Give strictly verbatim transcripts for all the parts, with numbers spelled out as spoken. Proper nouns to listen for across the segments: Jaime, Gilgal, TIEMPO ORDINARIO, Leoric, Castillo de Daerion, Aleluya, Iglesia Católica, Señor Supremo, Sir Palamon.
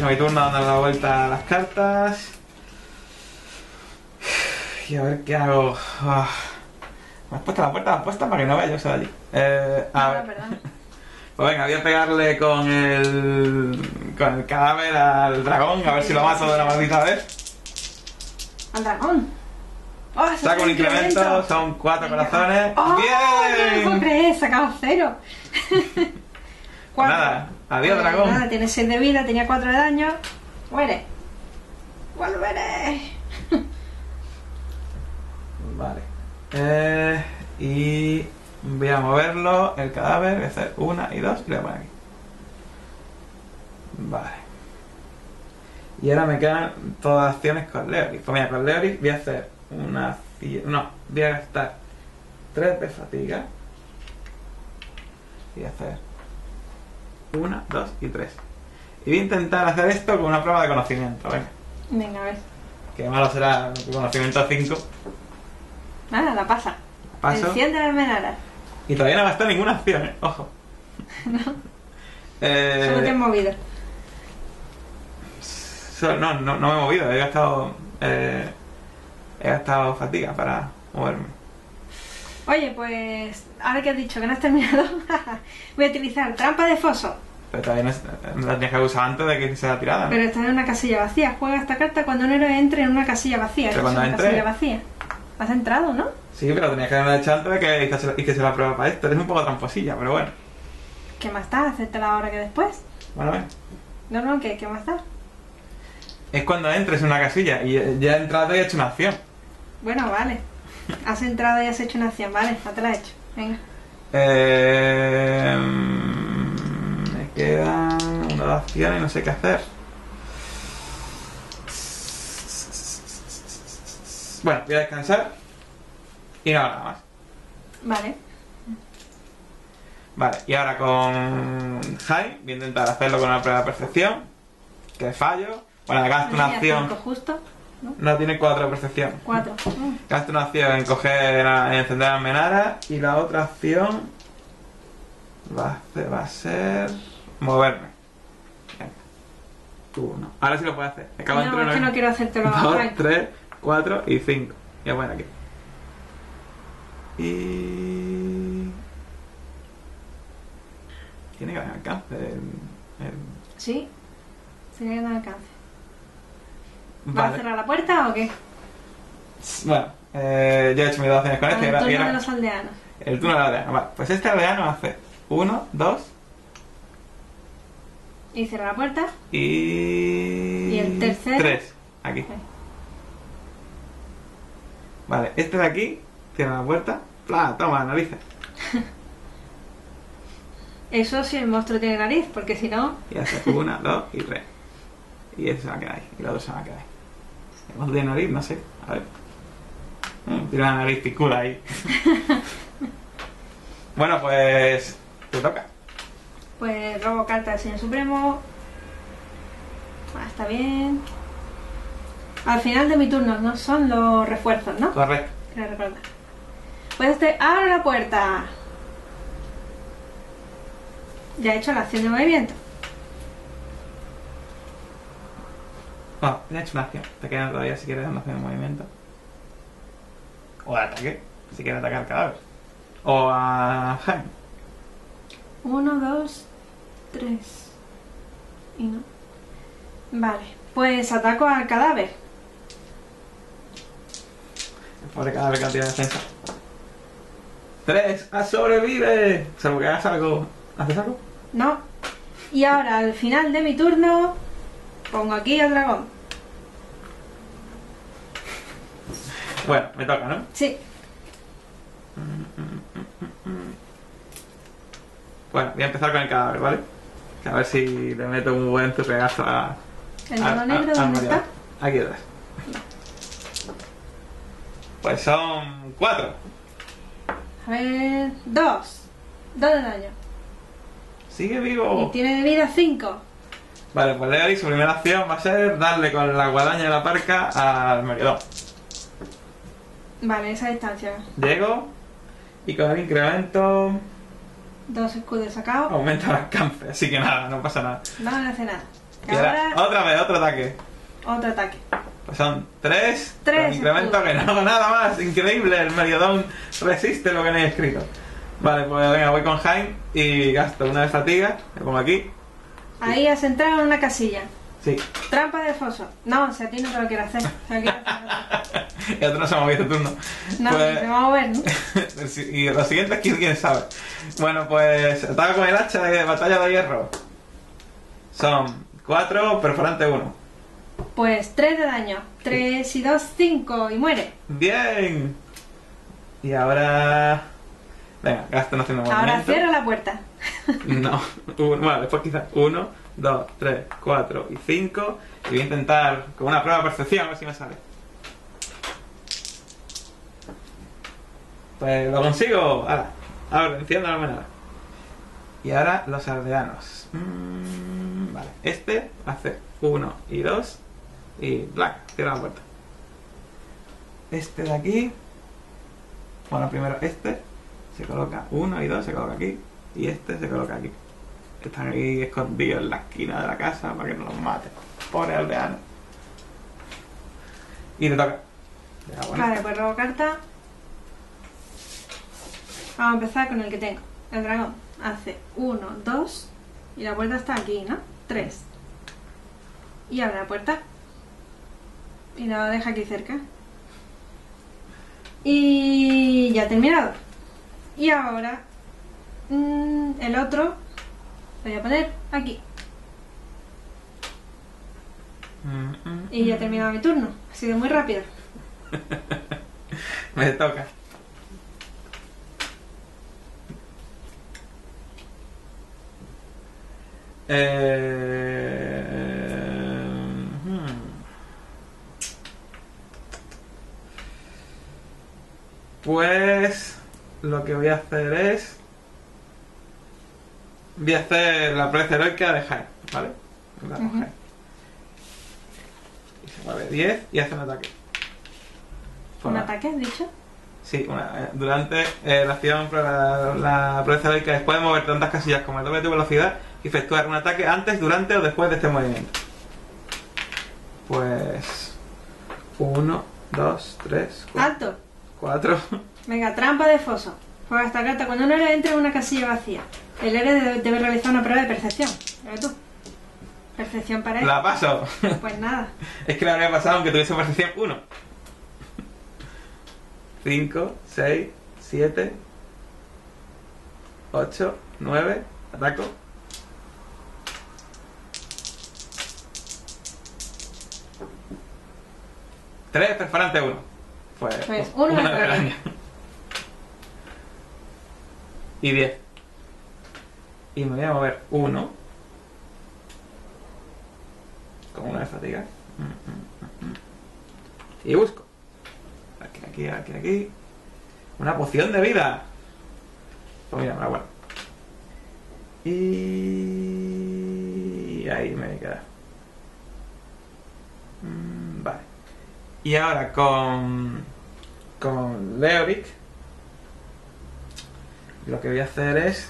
regreso a mi turno a dar la vuelta a las cartas. Y a ver qué hago. Oh. Me has puesto la puerta, la puesta para que no vaya yo sea allí. Eh, a no, ver. Perdón. Pues venga, voy a pegarle con el, con el cadáver al dragón, a ver si lo mato de una maldita vez. ¿Al dragón? Oh, saco un incremento, incremento, son cuatro venga. Corazones. Oh, ¡bien! No me puedo creer, he sacado cero. Nada, adiós bueno, dragón. Nada, tiene seis de vida, tenía cuatro de daño. Muere. Vuelve. Vale. Eh, y voy a moverlo, el cadáver, voy a hacer una y dos y lo voy a poner aquí. Vale. Y ahora me quedan todas las acciones con Leoric. Pues mira, con Leoric voy a hacer una... No, voy a gastar tres de fatiga. Voy a hacer una, dos y tres. Y voy a intentar hacer esto con una prueba de conocimiento, venga. Venga, a ver. Que malo será conocimiento cinco. Nada, la pasa. Paso. Enciende la almenara. Y todavía no he gastado ninguna acción, ¿eh? Ojo. No. Eh... Solo te has movido. So, no, no, no me he movido. He gastado... Eh, he gastado fatiga para moverme. Oye, pues... Ahora que has dicho que no has terminado... voy a utilizar trampa de foso. Pero todavía no, es, no la tenías que usar antes de que se la tirada, ¿no? Pero está en una casilla vacía. Juega esta carta cuando un héroe entre en una casilla vacía. Pero cuando entre... casilla vacía. Has entrado, ¿no? Sí, pero tenías que haberla hecho antes de que, y que se la prueba para esto. Eres un poco tramposilla, pero bueno. ¿Qué más da? Hacértela ahora que después. Bueno, a ver. No, no, ¿qué, qué más da? Es cuando entres en una casilla y ya he entrado y he hecho una acción. Bueno, vale. Has entrado y has hecho una acción, vale. No te la he hecho. Venga. Eh... Me quedan una o dos acciones y no sé qué hacer. Bueno, voy a descansar y no hago nada más. Vale. Vale, y ahora con Jaime voy a intentar hacerlo con una prueba de percepción. Que fallo. Bueno, gasto una acción. Justo, ¿no? No tiene cuatro de percepción. Cuatro. Mm. Gasto una acción en coger, en encender la almenara. Y la otra acción va a ser, va a ser moverme. Venga. Tú no. Ahora sí lo puedes hacer. Me cago no, entre es que no quiero hacértelo. Dos, Jaime. Tres. cuatro y cinco. Ya bueno aquí. Y... tiene que dar alcance. El, el... Sí. Tiene que dar alcance. ¿Vas vale. a cerrar la puerta o qué? Bueno, eh, yo he hecho mis dos acciones con este. El turno era... de los aldeanos. El turno de los aldeanos. Vale, pues este aldeano hace uno, dos... Y cierra la puerta. Y... y el tercero. Tres. Aquí. Okay. Vale, este de aquí, cierra la puerta, ¡pla! Toma, narices. Eso si el monstruo tiene nariz, porque si no... Y hace una, dos y tres. Y ese se va a quedar ahí, y el otro se va a quedar ahí. El monstruo tiene nariz, no sé, a ver. Mm, tiene una nariz picula ahí. Bueno, pues... te toca. Pues robo carta al Señor Supremo. Ah, está bien. Al final de mi turno, ¿no? Son los refuerzos, ¿no? Correcto. Quiero recordar. Pues este abre la puerta. Ya he hecho la acción de movimiento. Ah, oh, ya he hecho una acción. Te quedan todavía si quieres una acción de movimiento. O de ataque, si quieres atacar al cadáver. O a Jaime. Uno, dos, tres. Y no. Vale, pues ataco al cadáver. Pobre cadáver, cantidad de defensa. ¡Tres! ¡Has sobrevive! Salvo que hagas algo. ¿Haces algo? No. Y ahora, al final de mi turno, pongo aquí al dragón. Bueno, me toca, ¿no? Sí. Bueno, voy a empezar con el cadáver, ¿vale? A ver si le meto un buen regazo a... ¿El nodo negro dónde está? Aquí atrás. Pues son cuatro. A ver... Dos. Dos de daño. Sigue vivo. Y tiene de vida cinco. Vale, pues Leoric su primera acción va a ser darle con la guadaña de la parca al maridón. Vale, esa distancia. Llego. Y con el incremento... Dos escudos sacados. Aumenta el alcance, así que nada, no pasa nada. No, no hace nada. Y ahora, otra vez, otro ataque. Otro ataque. Son tres. Tres. Incremento que no hago nada más. Increíble, el Meriodón resiste lo que no he escrito. Vale, pues venga, voy con Jaime y gasto una de fatiga. Le pongo aquí. Ahí has entrado en una casilla. Sí. Trampa de foso. No, o sea, a ti no te lo quiero hacer. Te lo quiero hacer. Y otro no se ha movido turno. No, pues... te va a mover, ¿no? Y lo siguiente es que quién sabe. Bueno, pues ataca con el hacha de batalla de hierro. Son cuatro, perforante uno. Pues tres de daño. Tres y dos, cinco. Y muere. Bien. Y ahora... Venga, gasto no haciendo movimiento. Ahora cierra la puerta. No. Uno, bueno, después quizás uno, dos, tres, cuatro y cinco. Y voy a intentar con una prueba de percepción a ver si me sale. Pues lo consigo. Ahora, ahora enciendo la manada. Y ahora los aldeanos. Mm, vale, este hace uno y dos. Y black, cierra la puerta. Este de aquí. Bueno, primero este. Se coloca uno y dos, se coloca aquí. Y este se coloca aquí. Están aquí escondidos en la esquina de la casa para que no los maten. Pobre aldeano. Y te toca. Vale, pues robo carta. Vamos a empezar con el que tengo. El dragón hace uno, dos. Y la puerta está aquí, ¿no? tres. Y abre la puerta. Y la deja aquí cerca. Y ya he terminado. Y ahora... el otro lo voy a poner aquí. Mm, mm, y ya he terminado mi turno. Ha sido muy rápido. Me toca. Eh... Pues lo que voy a hacer es... Voy a hacer la proeza heroica de Jaime, ¿vale? La uh -huh. Y se mueve diez y hace un ataque. Por ¿Un la... ataque, has dicho? Sí, una, durante eh, la acción, la, la proeza heroica, después de mover tantas casillas como el doble de tu velocidad, y efectuar un ataque antes, durante o después de este movimiento. Pues... uno, dos, tres, cuatro. ¡Alto! Cuatro. Venga, trampa de foso. Juega esta carta cuando un héroe entra en una casilla vacía. El héroe debe realizar una prueba de percepción. Mira tú. Percepción para él. La paso. Pues nada. Es que la habría pasado aunque tuviese percepción uno. cinco, seis, siete, ocho, nueve. Ataco. tres, perforante uno. Pues, pues uno de daño. Y diez. Y me voy a mover uno. Con una de fatiga. Y busco. Aquí, aquí, aquí, aquí. Una poción de vida. Pues mira, me la guardo. Y... ahí me queda. Vale. Y ahora con... con Leoric. Lo que voy a hacer es...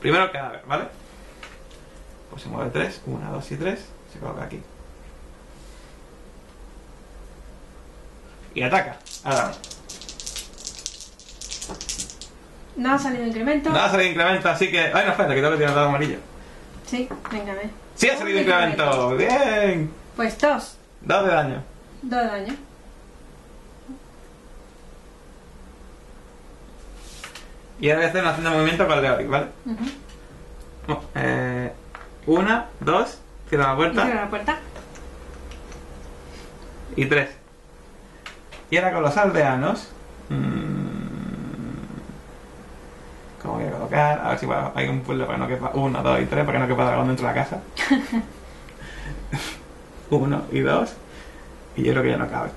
Primero el cadáver, ¿vale? Pues se mueve tres, uno, dos y tres. Se coloca aquí. Y ataca. Ahora. No ha salido incremento. No ha salido incremento, así que... Ay, no, espera, que tengo que tirar el dado amarillo. Sí, venga, ve. Sí, ha salido incremento. Bien. Pues dos. Dos de daño. Dos de daño. Y ahora voy a hacer una haciendo movimiento para el Leoric, ¿vale? Uh -huh. eh, una, dos, cierra la puerta. Cierra la puerta. Y tres. Y ahora con los aldeanos. Mmm, ¿cómo voy a colocar? A ver si hay un puzzle para que no quepa. Uno, dos y tres, para que no quepa dragón dentro de la casa. Uno y dos. Y yo creo que ya no cabe.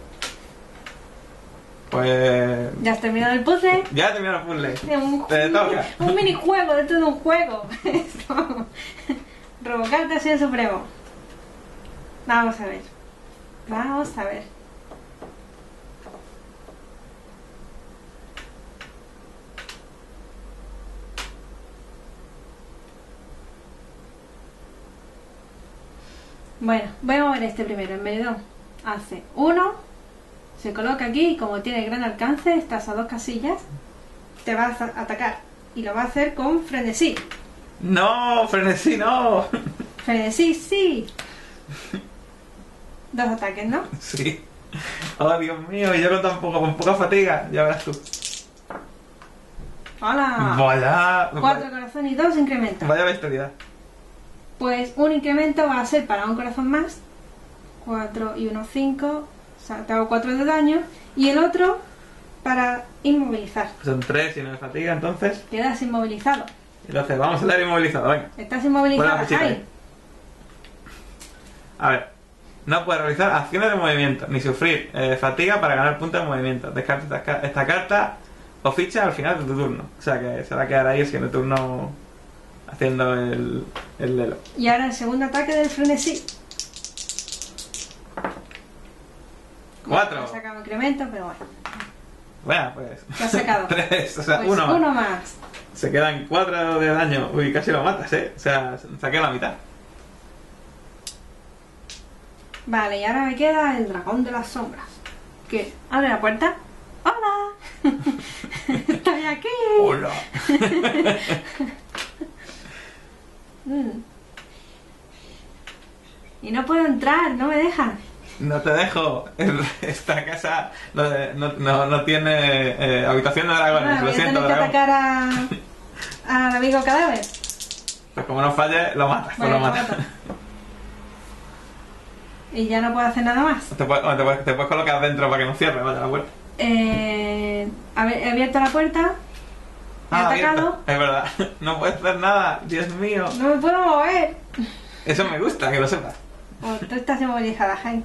Pues... ¿Ya has terminado el puzzle? Ya he terminado el puzzle. Un, Te toca. Un minijuego dentro de un juego. Robocarte a Señor Supremo. Vamos a ver. Vamos a ver. Bueno, voy a mover este primero, el medidor. Hace uno, se coloca aquí y como tiene gran alcance, estás a dos casillas, te vas a atacar. Y lo va a hacer con frenesí. ¡No! ¡Frenesí no! ¡Frenesí sí! Dos ataques, ¿no? Sí. ¡Oh, Dios mío! Y yo con, tan poco, con poca fatiga. Ya verás tú. ¡Hola! ¡Vaya! Cuatro corazones y dos incrementos. Vaya bestialidad. Pues un incremento va a ser para un corazón más. Cuatro y uno, cinco. O sea, te hago cuatro de daño. Y el otro para inmovilizar. Son tres y no me fatiga, entonces. Quedas inmovilizado. Entonces, vamos a dar inmovilizado, venga. Estás inmovilizado, Jaime. A ver. No puede realizar acciones de movimiento, ni sufrir eh, fatiga para ganar puntos de movimiento. Descarta esta, esta carta o ficha al final de tu turno. O sea que se va a quedar ahí el siguiente turno haciendo el, el lelo. Y ahora el segundo ataque del frenesí. Cuatro. Bueno, he sacado incremento, pero bueno. Bueno, pues. Lo has sacado. Tres, o sea, pues uno más. Uno más. Se quedan cuatro de daño. Uy, casi lo matas, ¿eh? O sea, saqué la mitad. Vale, y ahora me queda el dragón de las sombras. ¿Qué? Abre la puerta. ¡Hola! ¡Estoy aquí! ¡Hola! Y no puedo entrar, no me dejan. No te dejo. Esta casa no, no, no, no tiene eh, habitación de dragones. Bueno, lo siento, voy a tener que atacar a, al amigo cadáver. Pues como no falle, lo matas. Bueno, pues lo matas. Y ya no puedo hacer nada más. Te puedes, te puedes, te puedes colocar dentro para que no cierre, vaya, la puerta. Eh, a ver, he abierto la puerta. He ah, atacado. Abierta. Es verdad. No puedes hacer nada, Dios mío. No me puedo mover. Eso me gusta, que lo sepas. Oh, tú estás inmovilizada, Jaime.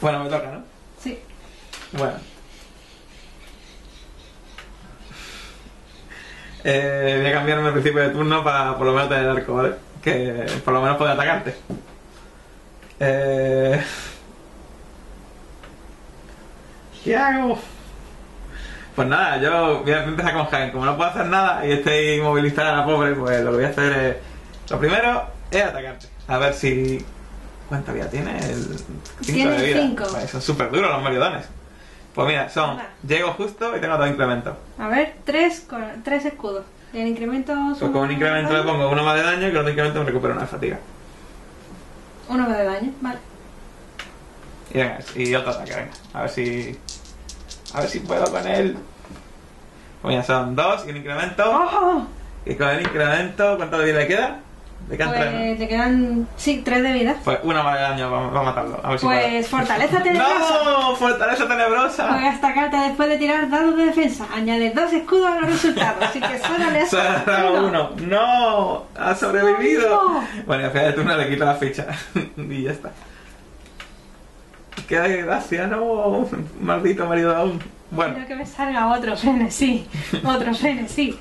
Bueno, me toca, ¿no? Sí. Bueno. Eh, voy a cambiarme al principio de turno para por lo menos tener el arco, ¿vale? Que por lo menos pueda atacarte. Eh... ¿Qué hago? Pues nada, yo voy a empezar con Jaime. Como no puedo hacer nada y estoy inmovilizada a la pobre, pues lo que voy a hacer es... Lo primero es atacarte. A ver si... ¿Cuánta vida tiene? Tiene cinco. Vale, son súper duros los maridones. Pues mira, son... Hola. Llego justo y tengo dos incrementos. A ver, tres, tres escudos. ¿Y el incremento? Pues con un incremento le pongo uno más de daño y con otro incremento me recupero una de fatiga. Uno de daño, vale. Y venga, y otro ataque, venga. A ver si... A ver si puedo con él. Pues mira, son dos y un incremento. ¡Oh! Y con el incremento, ¿cuánto de vida le queda? Le quedan pues, tres, ¿no? Te quedan... Sí, tres de vida. Pues una más de daño, vamos a matarlo. A ver si pues puedo. Fortaleza tenebrosa. ¡No! ¡Fortaleza tenebrosa! Juega esta carta después de tirar dados de defensa. Añades dos escudos a los resultados. Así que solo le has sacado uno. ¡No! ¡Ha sobrevivido! No. Bueno, y al final de turno le quito la ficha. Y ya está. ¡Qué desgracia! ¡No! ¡Maldito marido aún! Bueno. Quiero que me salga otro frenesí. Otro frenesí.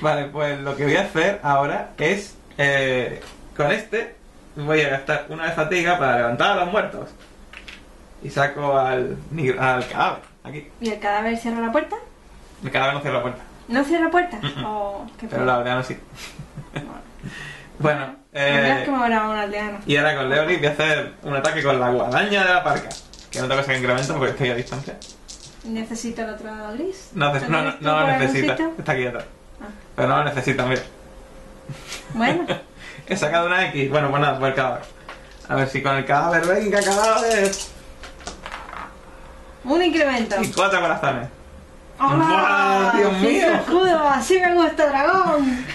Vale, pues lo que voy a hacer ahora es, eh, con este, voy a gastar una de fatiga para levantar a los muertos. Y saco al, al cadáver, aquí. ¿Y el cadáver cierra la puerta? El cadáver no cierra la puerta. ¿No cierra la puerta? Uh-uh. Oh, qué pero la aldeana sí. Bueno, bueno eh, que me habrá un aldeano. Y ahora con Leoric voy a hacer un ataque con la guadaña de la parca. Que no tengo que hacer incremento porque estoy a distancia. ¿Necesito el otro lado gris? No, no, no, no lo necesita, está aquí atrás. Pero no lo necesitan, mira. Bueno. He sacado una X. Bueno, pues nada, por el cadáver. A ver si con el cadáver, venga, cadáver. Un incremento. Y cuatro corazones. ¡Hola! ¡Oh, Dios mío! Escudo, así me gusta, dragón.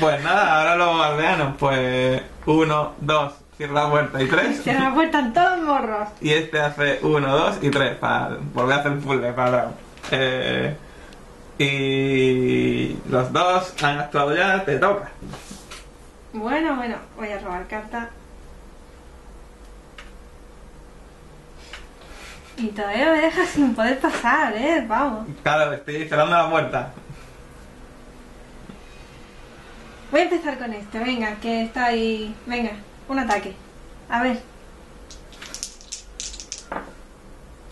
Pues nada, ahora los aldeanos, pues. Uno, dos, cierra la puerta y tres. Cierra la puerta en todos los morros. Y este hace uno, dos y tres. Para volver a hacer full de para el dragón. Eh. Y los dos han actuado ya, te toca. Bueno, bueno, voy a robar carta. Y todavía me deja sin poder pasar, eh, vamos. Claro, estoy cerrando la puerta. Voy a empezar con este, venga, que está ahí. Venga, un ataque. A ver.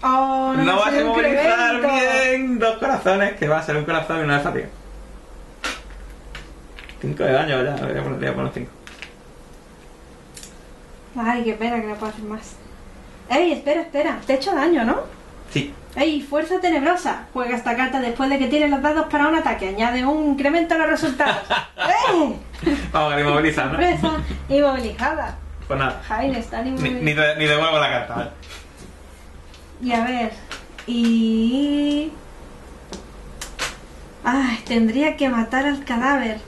Oh, no, no va a inmovilizar bien. Dos corazones, que va a ser un corazón y una de fatiga. Cinco de daño ya, voy a poner cinco. Ay, qué pena que no puedo hacer más. Ey, espera, espera. Te he hecho daño, ¿no? Sí. Ey, fuerza tenebrosa. Juega esta carta después de que tires los dados para un ataque. Añade un incremento a los resultados. ¡Ey! Vamos, inmovilizada, ¿no? Sorpresa, inmovilizada. Pues nada. Jaime está inmovilizada. Ni, ni, de, ni devuelvo la carta, ¿vale? Y a ver. Y... Ay, tendría que matar al cadáver.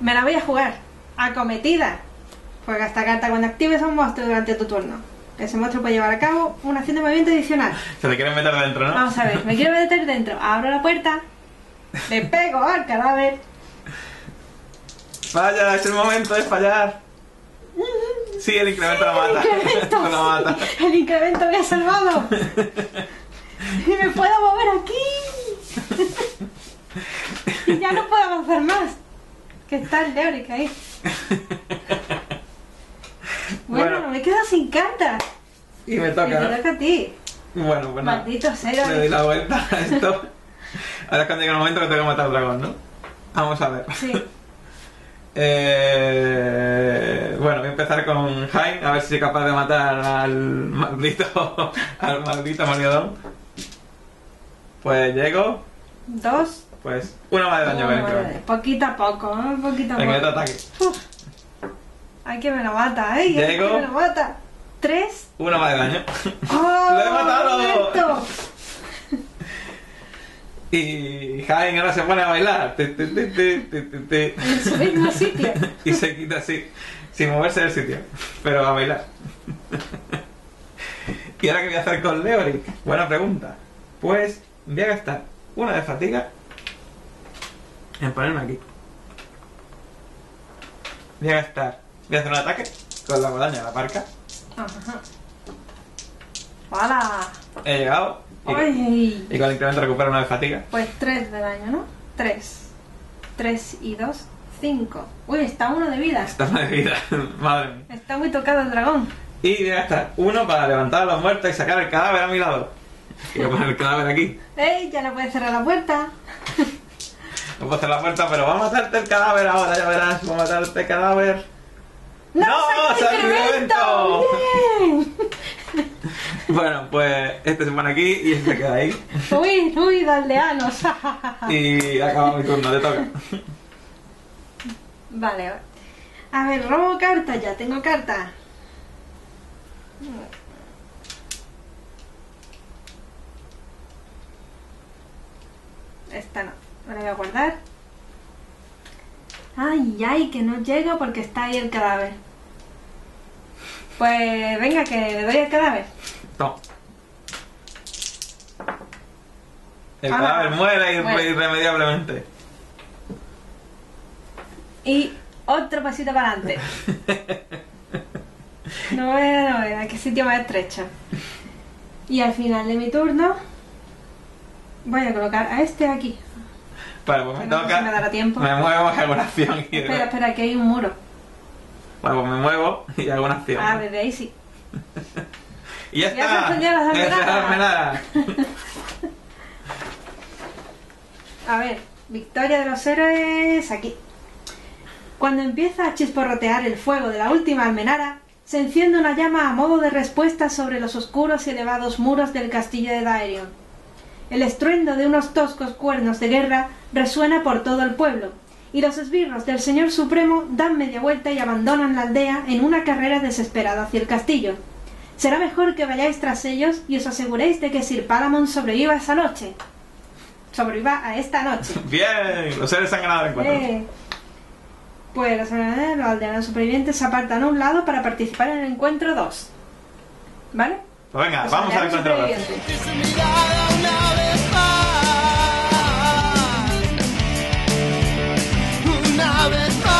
Me la voy a jugar. Acometida. Juega esta carta cuando actives a un monstruo durante tu turno. Ese monstruo puede llevar a cabo una acción de movimiento adicional. Se te quieren meter dentro, ¿no? Vamos a ver, me quiero meter dentro. Abro la puerta. Le pego al cadáver. Vaya, es el momento de fallar. Sí, el incremento sí, la mata. El incremento, no la mata. Sí, el incremento me ha salvado. Y me puedo mover aquí. Y ya no puedo avanzar más. Que está el Leoric ahí. Bueno, bueno, me quedo sin cartas. Y me toca. Y me toca a ti. Bueno, bueno. Maldito cero. Le doy la vuelta a esto. Ahora es cuando llega el momento que tengo que matar al dragón, ¿no? Vamos a ver. Sí. Eh, bueno, voy a empezar con Jaime, a ver si soy capaz de matar al maldito. Al maldito maniodón. Pues llego. Dos. Pues una más de daño, oh, vale. Poquito a poco, ¿eh? Poquito a poco. En otro ataque. Uf. Ay, que me lo mata, ay, ay, que me lo mata. Tres. Una más de daño. ¡Oh! ¡Lo he matado! Y Jaime ahora se pone a bailar. Te, te, te, te, te, te. En su mismo sitio. Y se quita así, sin moverse del sitio. Pero a bailar. ¿Y ahora qué voy a hacer con Leoric? Buena pregunta. Pues voy a gastar una de fatiga en ponerme aquí. Voy a gastar. Voy a hacer un ataque con la guadaña de la parca. Ajá. ¡Hala! He llegado. Y, ¡ay! Y con el incremento recupero una de fatiga. Pues tres de daño, ¿no? Tres. Tres y dos, cinco. Uy, está uno de vida. Está uno de vida, madre mía. Está muy tocado el dragón. Y voy a gastar uno para levantar a los muertos y sacar el cadáver a mi lado. Y voy a poner el cadáver aquí. ¡Ey! Ya no puedes cerrar la puerta. No puedo cerrar la puerta, pero va a matarte el cadáver ahora, ya verás. Va a matarte el cadáver. ¡No, no sacramento! ¡Bien! Bueno, pues este se pone aquí y este se queda ahí. Uy, uy, daldeanos. Y acaba mi turno, te toca. Vale. A ver, robo carta, ya tengo carta. Esta no, me la voy a guardar. Ay, ay, que no llego porque está ahí el cadáver. Pues venga, que le doy el cadáver. No. El ah, cadáver muere irre irremediablemente. Y otro pasito para adelante. No vea, no vea, qué sitio más estrecho. Y al final de mi turno voy a colocar a este aquí. Vale, pues me no toca. Me dará tiempo. Me muevo y hago una acción. Y espera, espera, que hay un muro. Vale, pues me muevo y hago una acción. Ah, desde ahí sí. Y ya, ya está. Se las almenadas. A ver, victoria de los héroes aquí. Cuando empieza a chisporrotear el fuego de la última almenara, se enciende una llama a modo de respuesta sobre los oscuros y elevados muros del castillo de Daerion. El estruendo de unos toscos cuernos de guerra resuena por todo el pueblo, y los esbirros del Señor Supremo dan media vuelta y abandonan la aldea en una carrera desesperada hacia el castillo. Será mejor que vayáis tras ellos y os aseguréis de que Sir Palamon sobreviva esa noche. Sobreviva a esta noche. Bien, los seres han ganado en cuatro. Eh, pues los, eh, los aldeanos supervivientes se apartan a un lado para participar en el encuentro dos. ¿Vale? Pues venga, los vamos al encuentro dos. I've been